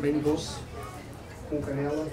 bem doce, com canela.